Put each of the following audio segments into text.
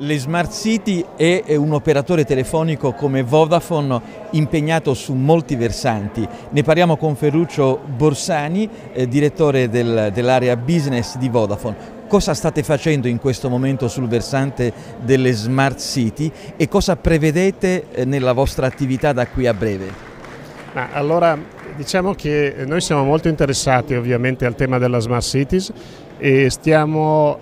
Le Smart City è un operatore telefonico come Vodafone impegnato su molti versanti. Ne parliamo con Ferruccio Borsani, direttore dell'area business di Vodafone. Cosa state facendo in questo momento sul versante delle Smart City e cosa prevedete nella vostra attività da qui a breve? Allora, diciamo che noi siamo molto interessati ovviamente al tema della Smart Cities e stiamo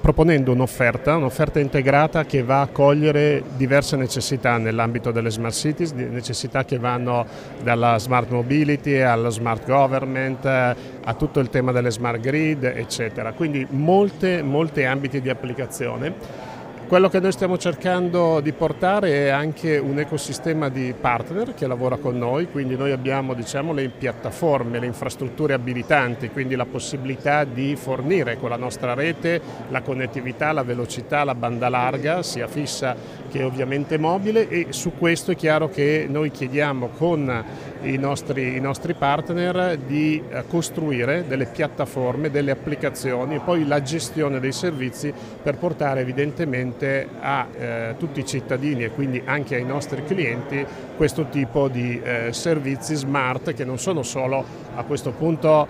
proponendo un'offerta integrata che va a cogliere diverse necessità nell'ambito delle Smart Cities, necessità che vanno dalla Smart Mobility alla Smart Government, a tutto il tema delle Smart Grid, eccetera. Quindi molti ambiti di applicazione. Quello che noi stiamo cercando di portare è anche un ecosistema di partner che lavora con noi, quindi noi abbiamo le piattaforme, le infrastrutture abilitanti, quindi la possibilità di fornire con la nostra rete la connettività, la velocità, la banda larga, sia fissa che ovviamente mobile, e su questo è chiaro che noi chiediamo con i nostri partner di costruire delle piattaforme, delle applicazioni e poi la gestione dei servizi per portare evidentemente a tutti i cittadini e quindi anche ai nostri clienti questo tipo di servizi smart, che non sono solo a questo punto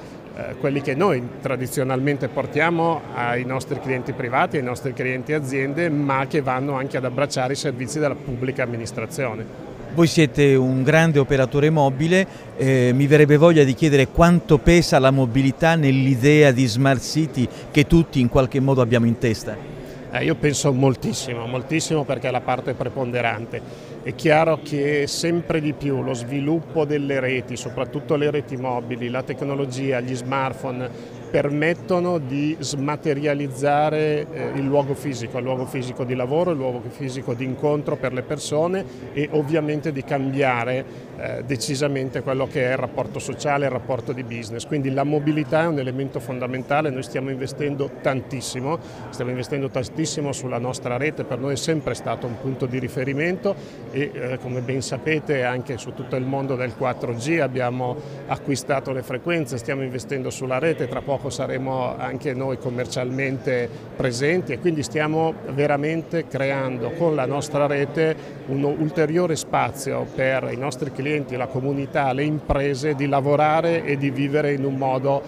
quelli che noi tradizionalmente portiamo ai nostri clienti privati, ai nostri clienti aziende, ma che vanno anche ad abbracciare i servizi della pubblica amministrazione. Voi siete un grande operatore mobile, mi verrebbe voglia di chiedere quanto pesa la mobilità nell'idea di Smart City che tutti in qualche modo abbiamo in testa? Io penso moltissimo, perché è la parte preponderante. È chiaro che sempre di più lo sviluppo delle reti, soprattutto le reti mobili, la tecnologia, gli smartphone, permettono di smaterializzare il luogo fisico di lavoro, il luogo fisico di incontro per le persone e ovviamente di cambiare decisamente quello che è il rapporto sociale, il rapporto di business. Quindi la mobilità è un elemento fondamentale, noi stiamo investendo tantissimo sulla nostra rete, per noi è sempre stato un punto di riferimento e come ben sapete anche su tutto il mondo del 4G abbiamo acquistato le frequenze, stiamo investendo sulla rete, tra poco saremo anche noi commercialmente presenti e quindi stiamo veramente creando con la nostra rete un ulteriore spazio per i nostri clienti, la comunità, le imprese di lavorare e di vivere in un modo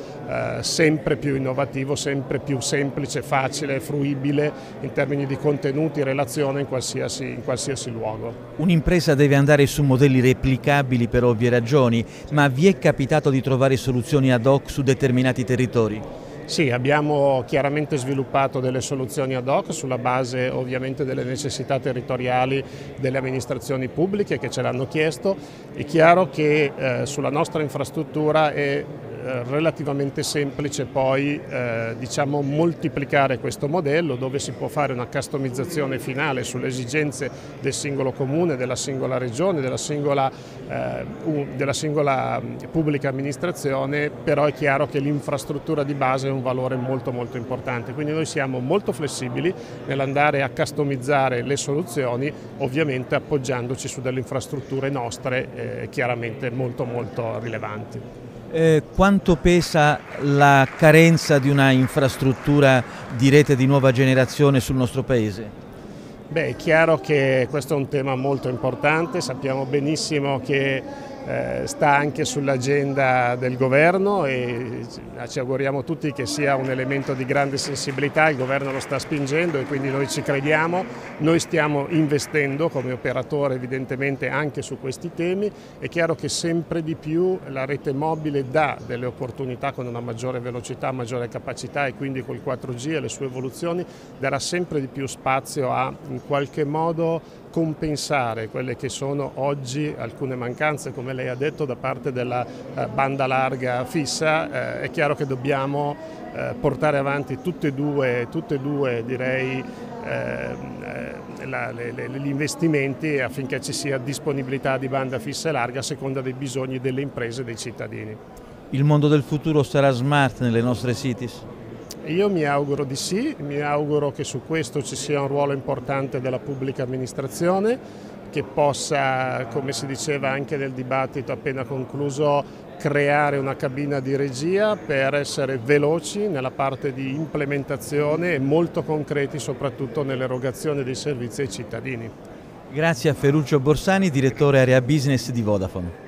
sempre più innovativo, sempre più semplice, facile, fruibile in termini di contenuti, relazione in qualsiasi luogo. Un'impresa deve andare su modelli replicabili per ovvie ragioni, ma vi è capitato di trovare soluzioni ad hoc su determinati territori? Sì, abbiamo chiaramente sviluppato delle soluzioni ad hoc sulla base ovviamente delle necessità territoriali delle amministrazioni pubbliche che ce l'hanno chiesto. È chiaro che sulla nostra infrastruttura è relativamente semplice poi moltiplicare questo modello, dove si può fare una customizzazione finale sulle esigenze del singolo comune, della singola regione, della singola pubblica amministrazione, però è chiaro che l'infrastruttura di base è un valore molto importante, quindi noi siamo molto flessibili nell'andare a customizzare le soluzioni, ovviamente appoggiandoci su delle infrastrutture nostre chiaramente molto rilevanti. Quanto pesa la carenza di una infrastruttura di rete di nuova generazione sul nostro Paese? Beh, è chiaro che questo è un tema molto importante, sappiamo benissimo che sta anche sull'agenda del governo e ci auguriamo tutti che sia un elemento di grande sensibilità, il governo lo sta spingendo e quindi noi ci crediamo, noi stiamo investendo come operatore evidentemente anche su questi temi. È chiaro che sempre di più la rete mobile dà delle opportunità con una maggiore velocità, maggiore capacità, e quindi col 4G e le sue evoluzioni darà sempre di più spazio a in qualche modo compensare quelle che sono oggi alcune mancanze, come lei ha detto, da parte della banda larga fissa. È chiaro che dobbiamo portare avanti tutte e due direi gli investimenti affinché ci sia disponibilità di banda fissa e larga a seconda dei bisogni delle imprese e dei cittadini. Il mondo del futuro sarà smart nelle nostre cities? Io mi auguro di sì, mi auguro che su questo ci sia un ruolo importante della pubblica amministrazione, che possa, come si diceva anche nel dibattito appena concluso, creare una cabina di regia per essere veloci nella parte di implementazione e molto concreti soprattutto nell'erogazione dei servizi ai cittadini. Grazie a Ferruccio Borsani, direttore area business di Vodafone.